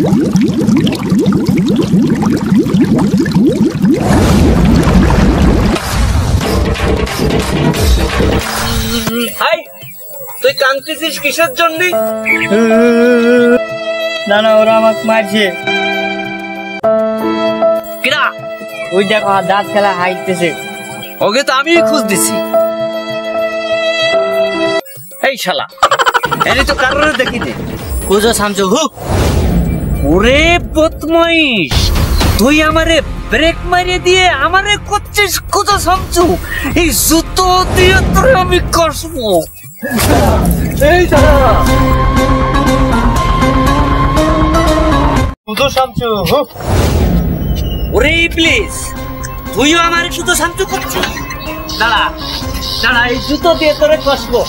दाँत खेला हाइते ओके तो खुज दीसी शाला तो कारो देखी कुजो शामसु प्लीज तुई कुजो शामसु दाड़ा दाड़ा जुतो दिए तोरे कसबो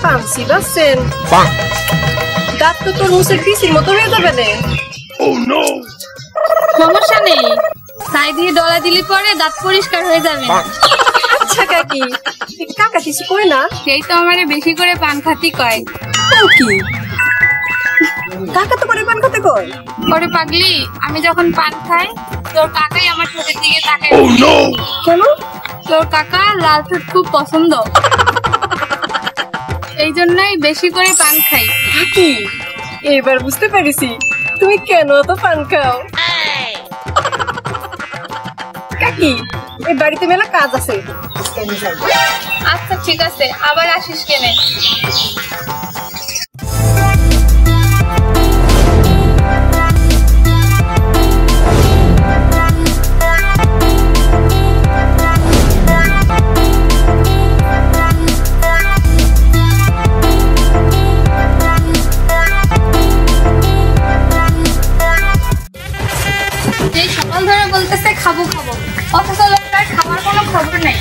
পাগলি আমি যখন পান খাই তোর কাকাই আমার ঠোঁটের দিকে তাকায় কেন তোর কাকা লাল ঠোঁট খুব পছন্দ খাবো খাবো অথচ লোকটার খাবার কোনো খবর নেই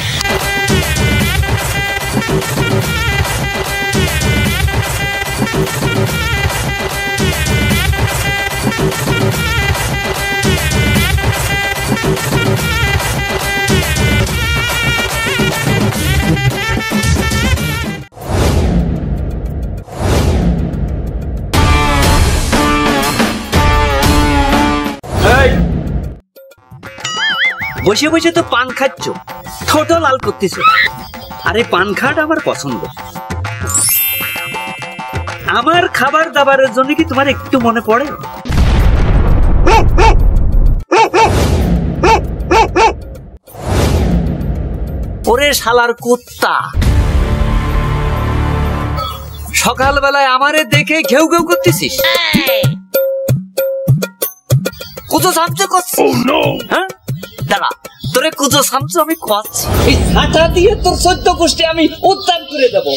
बसे बसे तो पान खाच ठोटो लाल करते अरे पान खाट आमार पसंद आमार खाबार दाबार जोने कि तुम्हारे एकटू मने पड़े ओरे शालार कुत्ता सकाल बेलाय आमारे देखे घेउ घेउ करतेछिस कुजो शामसु करछिस ओह नो हां দাঁড়া তোরে কুজো শামসু আমি খাচ্ছি এই ছাতা দিয়ে তোর সত্য গোষ্ঠী আমি উদ্ধার করে দেব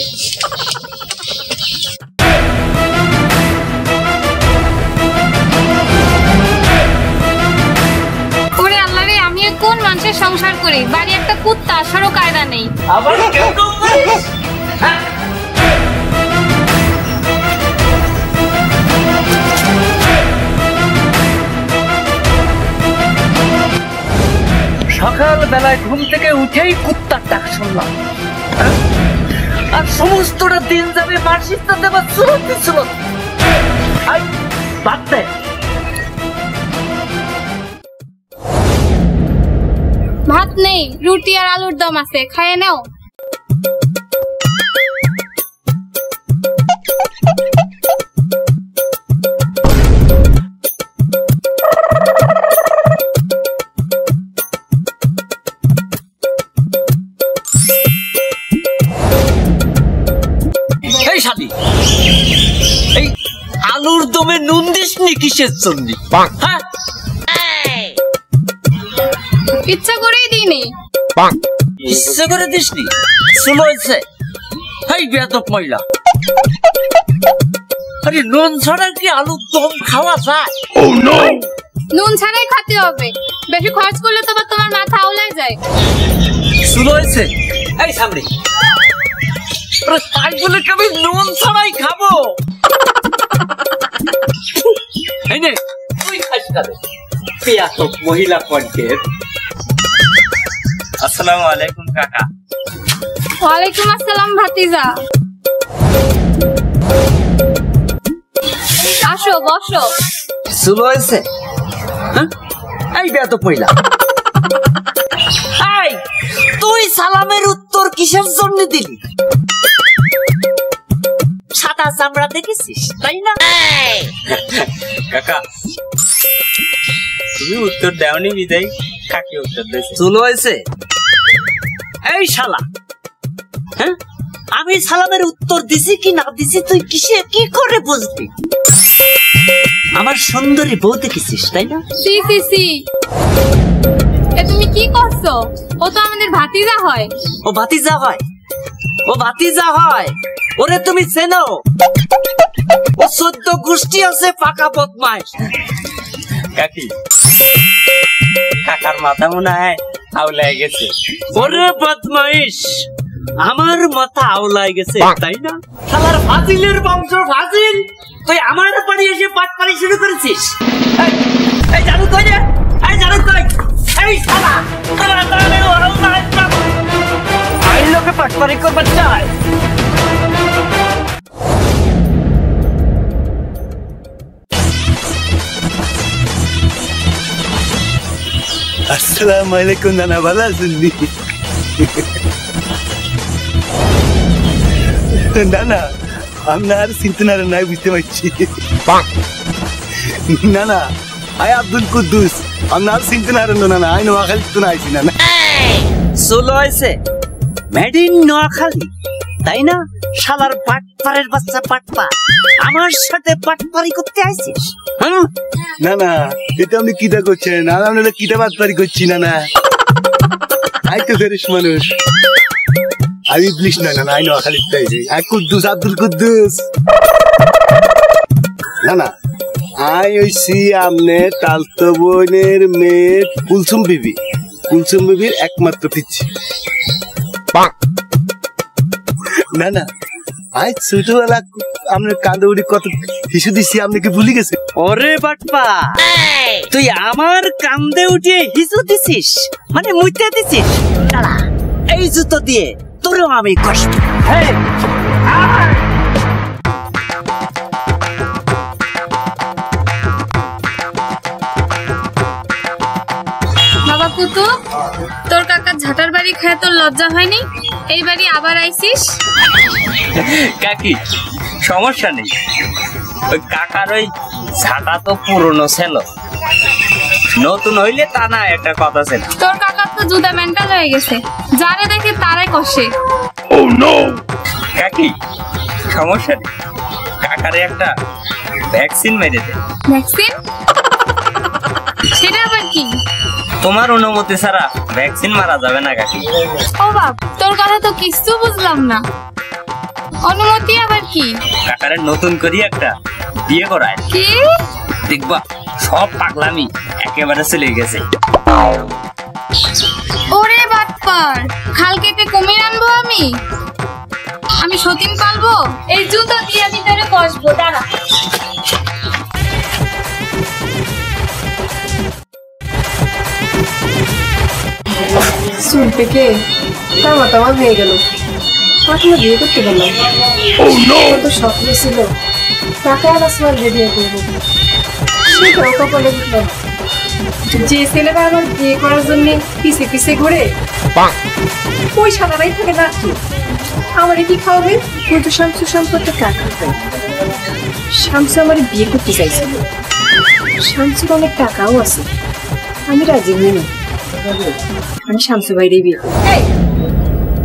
ওরে আল্লাহ রে আমি কোন মানুষের সংসার করি বাড়ি একটা কুত্তা আসারও কায়দা নেই আবার কেউ কেউ বলিস সকাল বেলায় ঘুম থেকে উঠেই কুত্তার ডাক শুনলাম আর সমস্তটা দিন যাবে মার্শিস্তা দেবা চলতে চলতে আই বাতে ভাত নেই রুটি আর আলুর দম আছে খেয়ে নাও आलुर दमे नून दिसनी किसेर जन्य ইচ্ছা করেই দিইনি। ইচ্ছা করে দিসনি? শুনো হইছে হাই বেয়াদব মহিলা। আরে নুন ছাড়া কি আলু দম খাওয়া যায়? ও নো, নুন ছাড়াই খেতে হবে, বেশি খরচ করলে তো তোমার মাথা উলায় যায়। শুনো হইছে এই সামনে, আরে তাই বলে কবি নুন ছাড়াই খাবো? এই নে তুই খাস খাবে বেয়াদব মহিলা কন্টের। আসসালামু আলাইকুম কাকা। ওয়ালাইকুম আসসালাম ভাতিজা, আসো বসো। শুনো হইছে এই বেয়াদব মহিলা, এই তুই সালামের উত্তর কিসের জন্য দিলি? সাদা চামড়া দেখেছিস তাই না? কাকা তুমি উত্তর দেওনি বিদায় কাকে উত্তর দিয়েছে। শুনো হইছে এই শালা, হ্যাঁ আমি সালামের উত্তর দিছি কি না দিছি তুই কিসে কি করে বুঝবি? আমার সুন্দরী বউ দেখেছিস তাই না? সি সি সি, এ তুমি কি করছো? ও তো আমাদের ভাতিজা হয়। ও ভাতিজা হয়? ও ভাতিজা হয়? ওরে তুমি চেনো? ও ১৪ গোষ্ঠী আছে পাকা বদমাশ। কাকি কাকার মাথা মনে হয় আউলায় গেছে। ওরে বদমাইশ, আমার মাথা আউলায় গেছে তাই না? শালার ফাজিলের বংশ ফাজিল, তুই আমার বাড়ি এসে পাটপাড়ি শুরু করেছিস। এই জানো কই রে, এই জানো কই, এই শালা তোরা তাহলে ওরা আই লোকে পাটপাড়ি করবার চায়। আসসালামু আলাইকুম নানা, ভালো আছেন? নানা আপনার চিন্তনার নাই বুঝতে পারছি। নানা আই আব্দুল কুদ্দুস, আপনার চিন্তনার নানা আই নোয়াখালী তো আইছি। নানা চলো হয়েছে মেড ইন নোয়াখালী তাই না? শালার পাটপাড়ের বাচ্চা পাটপা, আমার সাথে পাটপাড়ি করতে আইছিস? না না এটা আপনি কিটা করছেন? আর আমরা কিটা পাটপাড়ি করছি না না, আই তো ফেরেশ মানুষ, আমি ইবলিশ না না, আই নোয়াখালী আইছি। আই কুদ্দুস, আব্দুল কুদ্দুস। না না আই হইছি আমনে তালতো বোনের মেয়ে কুলসুম বিবি, কুলসুম বিবির একমাত্র পিচ্ছি। না না আই ছোটবেলা আমরা কাঁদৌড়ি কত হিসু দিছি, আপনি কি ভুলে গেছে? ওরে বাটপা তুই আমার কান্দে উঠিয়ে হিসু দিছিস মানে মুইতে দিছিস? শালা এই জুতো দিয়ে তোরও আমি কষ্ট। বাবা কুতু, তোর কাকা ঝাটার বাড়ি খায় তোর লজ্জা হয়নি? এই বাড়ি আবার আইছিস? কাকি সমস্যা নেই, ওই কাকার ওই ছাটা তো পুরনো ছিল, নতুন হইলে তা না একটা কথা ছিল। তোর কাকার তো জুদা মেন্টাল হয়ে গেছে, যারে দেখে তারাই কষে। ও নো কাকি সমস্যা নেই, কাকারে একটা ভ্যাকসিন মেরে দে। ভ্যাকসিন? সেটা আবার কি? তোমার অনুমতি ছাড়া ভ্যাকসিন মারা যাবে না কাকি। ও বাপ, তোর কথা তো কিছু বুঝলাম না, অনুমতি আবার কি? কাকারে নতুন করে একটা বিয়ে করায়। কি দেখবা সব পাগলামি একেবারে চলে গেছে। ওরে বাপ্পার, খাল কেটে কমিয়ে আনবো আমি সতীন পালবো। এই জুতো দিয়ে আমি তারে কষবো, দাঁড়া। চুল পেকে তামা তামা হয়ে গেল, পাটনা বিয়ে করতে পারলাম। কত স্বপ্ন ছিল তাকে আর আসমার বিয়ে করবো, সেটাও কপালে উঠল। যে ছেলেরা আমার বিয়ে করার জন্য পিছে পিছে ঘুরে ওই সাদারাই থাকে না কি? আমার কি খাওয়াবে? কিন্তু শামসু সম্পর্কে টাকা পাই, শামসু আমার বিয়ে করতে চাইছিল, শামসুর অনেক টাকাও আছে, আমি রাজি হই না, আমি শামসু বাইরে বিয়ে করবো।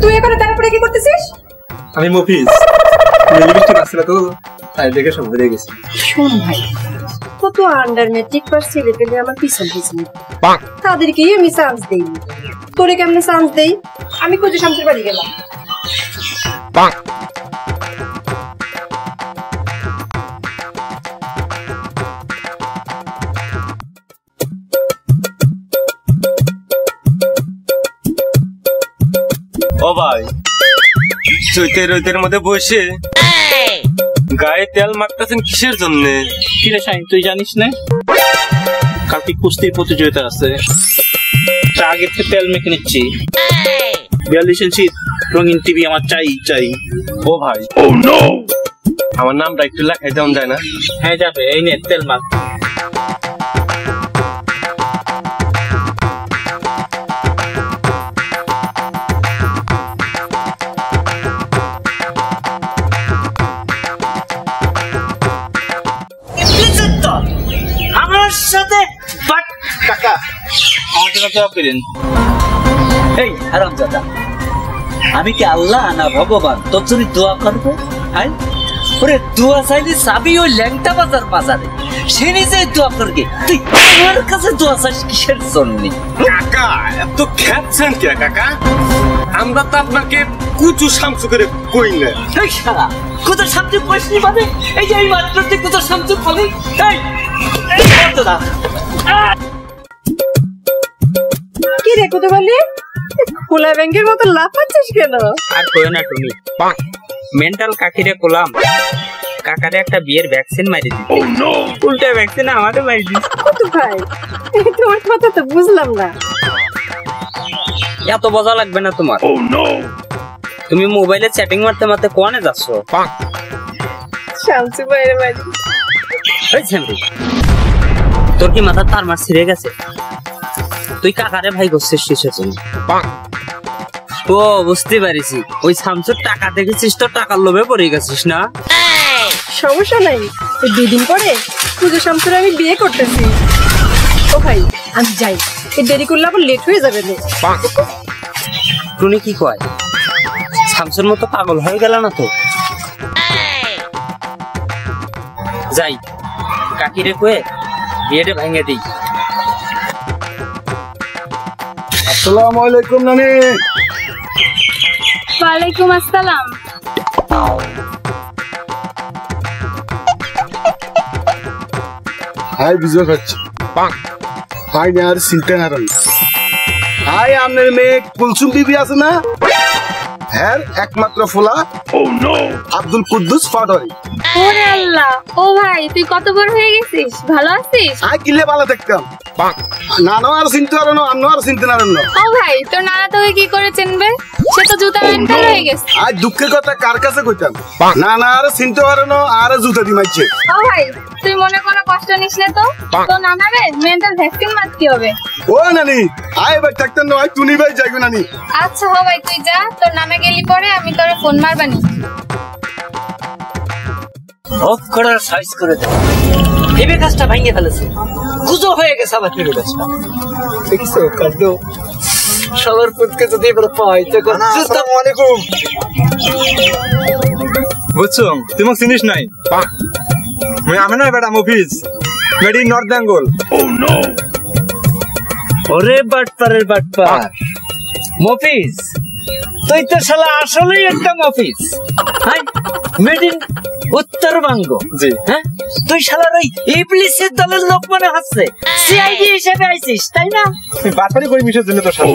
তুই এখানে তারপরে কি করতেছিস? আমি মফিজ, রেলওয়ে স্টেশন আসলে তো তাই দেখে সব ঘুরে গেছি। শুন ভাই, ও কত আন্ডারমেট্রিক পারছে লেভেলে আমার পিছন পিছন তাদেরকে আমি চান্স দেই তোরে কেমনে চান্স দেই আমি কুজো শামসুর বাড়ি গেলাম ओ भाई सोते रोतेर मध्य बसे गाये तेल माखताছেন কিসের জন্য কি রে শাইন তুই জানিস না কালকে কুস্তির প্রতিযোগিতা আছে আগে থেকে তেল মেখে নিচ্ছি 42 ইঞ্চি রঙিন টিভি আমার চাই চাই ও ভাই ও নো আমার নামটা একটু লেখাই দাও যায় না হ্যাঁ যাবে এই নে তেল মাখ কুজো শামসু করে কই না কুজো শামসু কইছিস মানে এই যে এই মাত্র তুই কুজো শামসু বলি এই এই কত না তুমি মোবাইলে চ্যাটিং মারতে মারতে কোনে যাচ্ছ তোর কি মাথা তার মার ছিঁড়ে গেছে তুই কাকারে ভাই করছিস শেষেছিস ও বুঝতে পারিছি ওই শামসুর টাকা দেখেছিস তো টাকার লোভে পড়ে গেছিস না সমস্যা নাই দুই দিন পরে কুজো শামসুর আমি বিয়ে করতেছি ও ভাই আমি যাই এই দেরি করলে আবার লেট হয়ে যাবে রে তুমি কি কয় শামসুর মতো পাগল হয়ে গেল না তো যাই কাকিরে কয়ে বিয়েটা ভেঙে দেই Assalamualaikum Nani. Waalaikumsalam. Hi Visual Coach. Bang. Hi Nihar Sintenaran. Hi amner me Kulsum Bibi ache na? Her ekmatro phula. Oh no. Abdul Quddus Fadori. Ore Allah. Oh bhai, tui koto bor hoye gechish? Bhalo achish? Ai kile bhalo dekhtam. Bang. নানা আর চিনতে পারো না আমি আর চিনতে পারলাম না ও ভাই তোর নানা তোকে কি করে চিনবে সে তো জুতা মেন্টাল হয়ে গেছে আজ দুঃখের কথা কার কাছে কইতাম নানা আর চিনতে পারো না আর জুতা দিমাইছে ও ভাই তুই মনে কোনো কষ্ট নিস না তো তো নানারে মেন্টাল ভ্যাকসিন মার কি হবে ও নানি আয় ভাই থাকতেন না ভাই তুমি ভাই যাইগো নানি আচ্ছা ও ভাই তুই যা তোর নানা গেলি পরে আমি তোরে ফোন মারবানি অফ করে সাইজ করে দে এবে কাজটা ভাঙিয়ে ফেলেছে কুজো হয়ে গেছে আবার ফিরে গেছে ঠিক আছে কাটলো সবার ফুটকে যদি বড় পাইতে কর আসসালামু আলাইকুম বুঝছো তুমি চিনিস নাই আমি আমনা বেটা মুফিজ মেডি নর্থ বেঙ্গল ও নো ওরে বাটপারের বাটপার মুফিজ তুই তো শালা আসলেই একটা মুফিজ হাই মেড ইন উত্তরবঙ্গ জি হ্যাঁ তুই শালার ওই ইবলিসের দলের লোক মনে হচ্ছে সিআইডি হিসেবে আইছিস তাই না বাতপারি কই মিশার জন্য তো শালা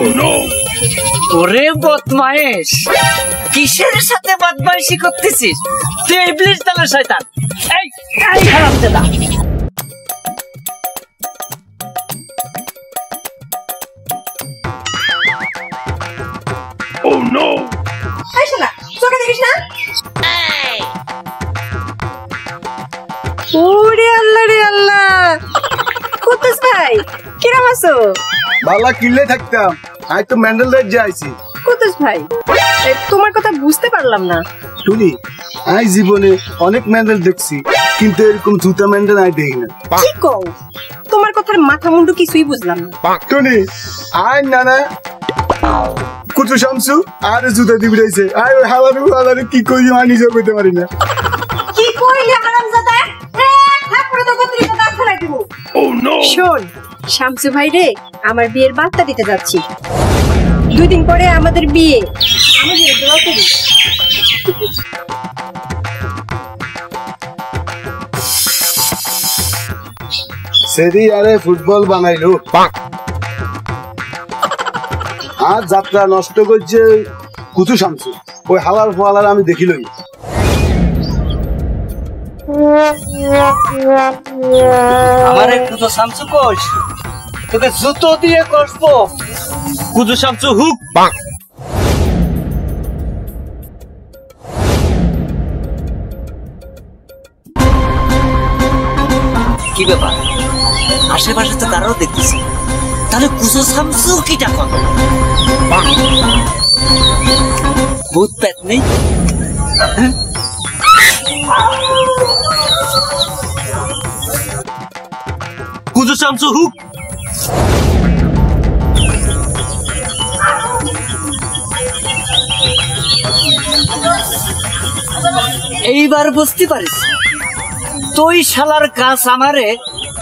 ওরে বদমায়েশ কিসের সাথে বদমাইশি করতেছিস তুই ইবলিস দলের শয়তান এই আই খারাপ দাদা ও নো এই শালা তোকে দেখিস না ওরে আল্লাহ রে আল্লাহ কুতুস ভাই কিরাম আছো বালা কিলে থাকতাম আজ তো মেন্ডেল রে যাইছি কুতুস ভাই তোমার কথা বুঝতে পারলাম না শুনি আই জীবনে অনেক মেন্ডেল দেখছি কিন্তু এরকম জুতা মেন্ডেল আই দেখি না কি কও তোমার কথার মাথা মুন্ডু কিছুই বুঝলাম না শুনি আই নানা কুজো শামসু আর জুতা দিবিরাইছে আই হালারে হালারে কি কই আনি যাইতে পারি না কি কইলে হারামজাদা দেব। ও নো শোন শামসু ভাই রে আমার বিয়ের বার্তা দিতে যাচ্ছি। দুই দিন পরে আমাদের বিয়ে। আমি বিয়ের দোয়া করি। সেদি আরে ফুটবল বানাইলো। আর যাত্রা নষ্ট করছে কুজো শামসু। ওই হালার ফালার আমি দেখিলই। আমারে কুজো শামসু কোষ। তোকে জুতো দিয়ে করবো। কুজো শামসু হুক বাঁক। কি ব্যাপার? আশেপাশে তো তারাও দেখতেছি। তাহলে কুজো শামসু কি ডাকন? ভূত পেত নেই? কুজো শামসু হুক। এইবার বুঝতে পারিস তুই শালার কাজ আমারে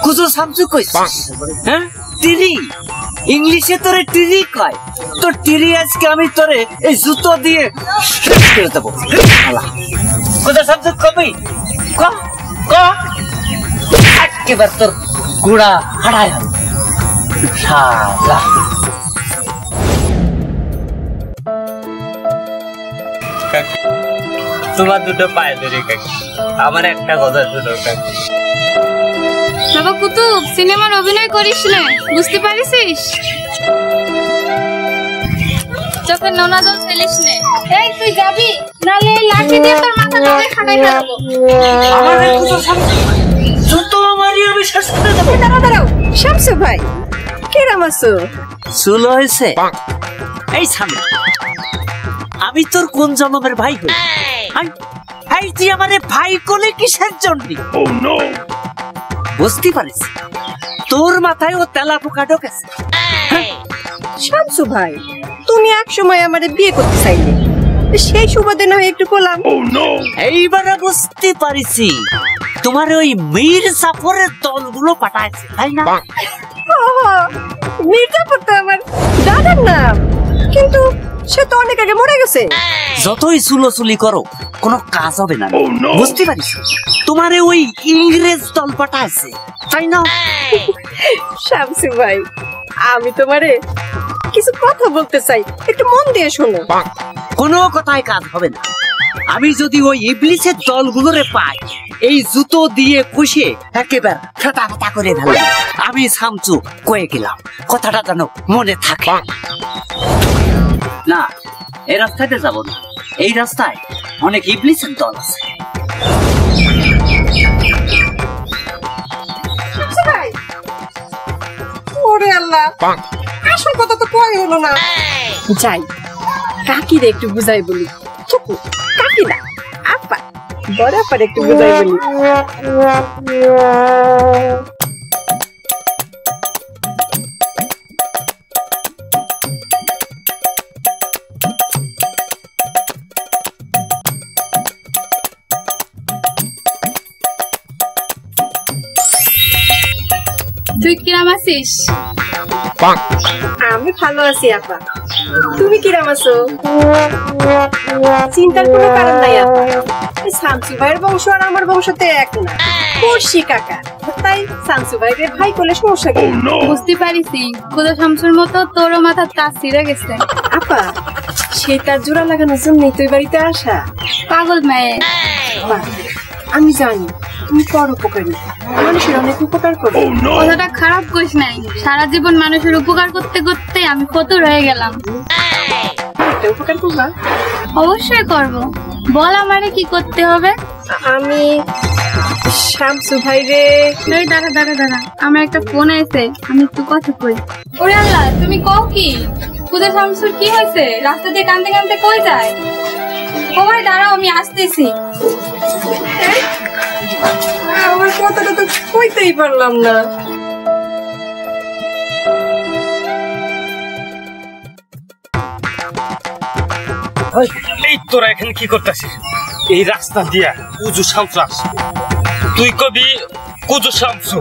কুজো শামসু কইছিস। হ্যাঁ টিরি ইংলিশে তোরে টিরি কয়। তো টিরি আজকে আমি তোরে এই জুতো দিয়ে শেষ করে দেব। কুজো শামসু কবি ক ক একবার তোর গুড়া হারায় শালা। তোমার দুটো পায়ে ধরে কাকি আমার একটা কথা শুনো কাকি। বাবা কুতুব সিনেমার অভিনয় করিস না বুঝতে পারিস? চোখে নোনা জল ফেলিস না। এই তুই যাবি নালে এই লাঠি দিয়ে তোর মাথা ধরে খাটাই ফেলবো। আমারে কুজো শামসু জুতো আমারই আমি শেষ করে দেব। দাঁড়াও দাঁড়াও শামসু ভাই কেরাম আছো? চুল হয়েছে এই সামনে। আমি তোর কোন জন্মের ভাই হই? এই তুই আমারে ভাই কোলে কিসের জন্য? ও নো বুঝতে পারিস তোর মাথায় ও তেলা পোকা ঢোকেছে। শামসু ভাই তুমি এক সময় আমারে বিয়ে করতে চাইলে সেই সুবাদে না একটু বললাম। ও নো এইবার বুঝতে পারিছি তোমার ওই মীর জাফরের দলগুলো পাঠাইছে তাই না? মীর জাফর তো আমার দাদার নাম কিন্তু সে তো অনেক আগে মরে গেছে। যতই চুলোচুলি করো কোনো কাজ হবে না বুঝতে পারিস? তোমারে ওই ইংরেজ দল পাঠাইছে তাই না? শামসু ভাই আমি তোমারে কিছু কথা বলতে চাই একটু মন দিয়ে শোনো। কোনো কথায় কাজ হবে না। আমি যদি ওই ইবলিসের দলগুলোরে পাই এই জুতো দিয়ে কষে একেবারে খাতা খাতা করে ফেলবো। আমি শামসু কয়ে গেলাম কথাটা যেন মনে থাকে। না এই রাস্তাতে যাব না। এই রাস্তায় অনেক ইবলিসের দল আছে। ওরে আল্লাহ আসল কথা তো কই হলো না। যাই কাকিরে একটু বুঝাই বলি। চুপু কাকি না আপা বড় আপা একটু বুঝাই বলি। তুই কিরাম আছিস? আমি ভালো আছি আপা। তুমি কিরাম আছো? চিন্তার কোনো কারণ নাই আপা। শামসু ভাইয়ের বংশ আর আমার বংশতে এক না। পড়শি কাকা তাই শামসু ভাইয়ের ভাই কোলে সমস্যা কি? বুঝতে পারিছি কুজো শামসুর মতো তোরও মাথার তাজ ছিঁড়ে গেছে। আপা সেই তার জোড়া লাগানোর জন্যই তুই বাড়িতে আসা। পাগল মেয়ে আমি জানি তুমি বড় উপকারী মানুষের অনেক উপকার করো। কথাটা খারাপ কইস নাই। সারা জীবন মানুষের উপকার করতে করতে আমি ফতুর হয়ে গেলাম। উপকার করবা? অবশ্যই করব। বল আমারে কি করতে হবে? আমি শামসু ভাইরে এই দাঁড়া দাঁড়া দাঁড়া আমার একটা ফোন আইছে আমি একটু কথা কই। ওরে আল্লাহ তুমি কও কি? কুজো শামসুর কি হয়েছে? রাস্তা দিয়ে কাঁদতে কাঁদতে কই যায়? ও ভাই দাঁড়াও আমি আসতেছি। আমার কথাটা তো কইতেই পারলাম না। এই তোরা এখন কি করতেছিস? এই রাস্তা দিয়া কুজো শামসু তুই কবি কুজো শামসু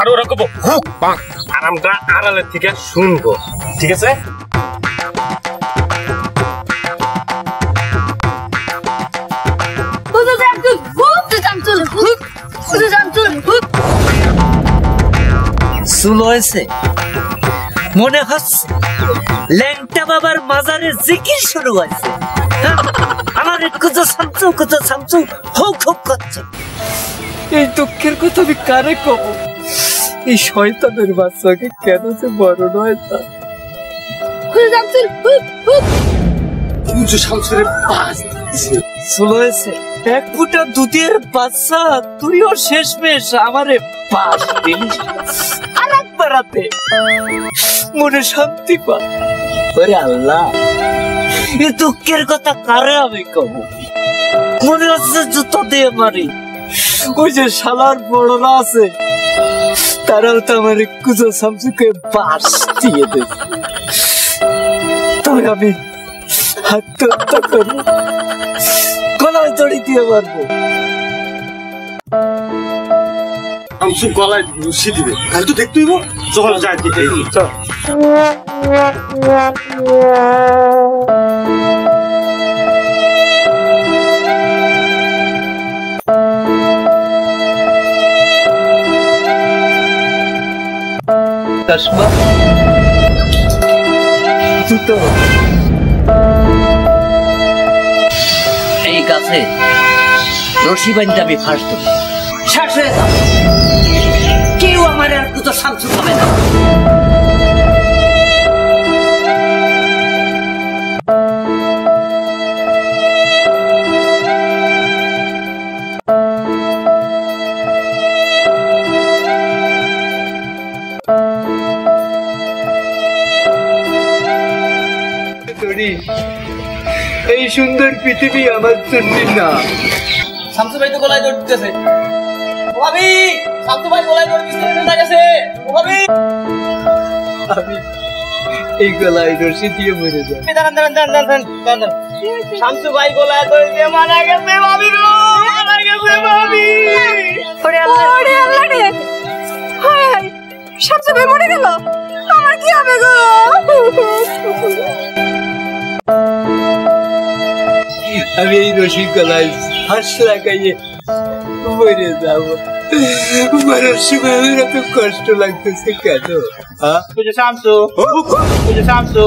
আর ওরা কব হুক পাক আর আমরা আড়ালে থেকে শুনবো ঠিক আছে কুজো শামসু হুক কুজো শামসু হুক কুজো শামসু হুক শুনলইছে মনে হচ্ছে ল্যাংটা বাবার মাজারে জিকির শুরু হইছে আমাদের কুজো শামসু হুক হুক করছে दुखर कथा कारे कब शयतानेर बाच्चा के केन से बड़ो नय ता कुजो शामसुर पास सुलोय से एक फुटा दूधेर बाच्चा तुई और शेषमेश आमारे पास दिली अलग बराते मने शांति पा अरे अल्लाह ये दुखर कथा कारे आवे कब मने आछे जुतो दिए मारी शालार बड़रा आछे ताराओ तो आमार कुजो शामसुके बास दिए देछे तबे आमि आत्महत्या करब गलाय दড়ি দিয়ে মারব শামসু গলায় রশি দিবে কাল তো দেখতে হইব যখন যায় দিতে চল चश्मा जूतो एक आसे रोशी बंदा भी फाड़ दो शासे क्यों हमारे कुजो शामसु का बेटा सुंदर पृथ्वी ना शामसु भाई तो गलाय दौड़ दितेछे भाभी शामसु भाई गलाय दौड़ दितेछे ना गेछे भाभी भाभी এই গলায় দড়ি দিয়ে মরে যায় দাঁড়ান দাঁড়ান দাঁড়ান দাঁড়ান শামসু ভাই গলায় দড়ি দিয়ে মারা গেছে ভাবি গো মারা গেছে ভাবি ওরে আল্লাহ রে হায় হায় শামসু ভাই মরে গেল আমার কি হবে গো अभी रोशी गलाय हाथ लगाइए मरे जाओ मरसु मेरा तो कष्ट लगते से कहते हां कुजो शामसु कुजो शामसु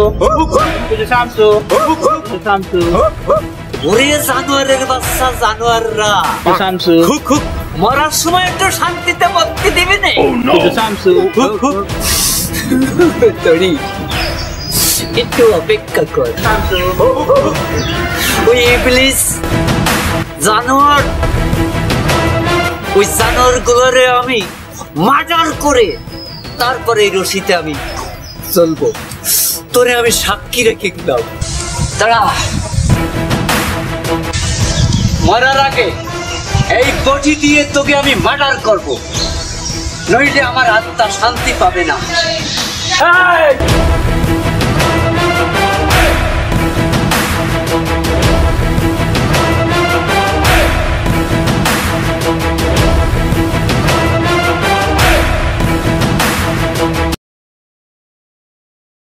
कुजो शामसु कुजो शामसु ওরে জানোয়ারের বাচ্চা জানোয়াররা কুজো শামসু খুক খুক মরার সময় একটু শান্তিতে মুক্তি দিবি না কুজো শামসু খুক খুক তোড়ি একটু অপেক্ষা কর শামসু ওই ইবলিস জানোয়ার ওই জানোয়ারগুলোরে আমি মার্ডার করে তারপরে এই রশিতে আমি চলবো তোরে আমি সাক্ষী রেখে দাও দাঁড়া মরার আগে এই বডি দিয়ে তোকে আমি মার্ডার করব নইলে আমার আত্মা শান্তি পাবে না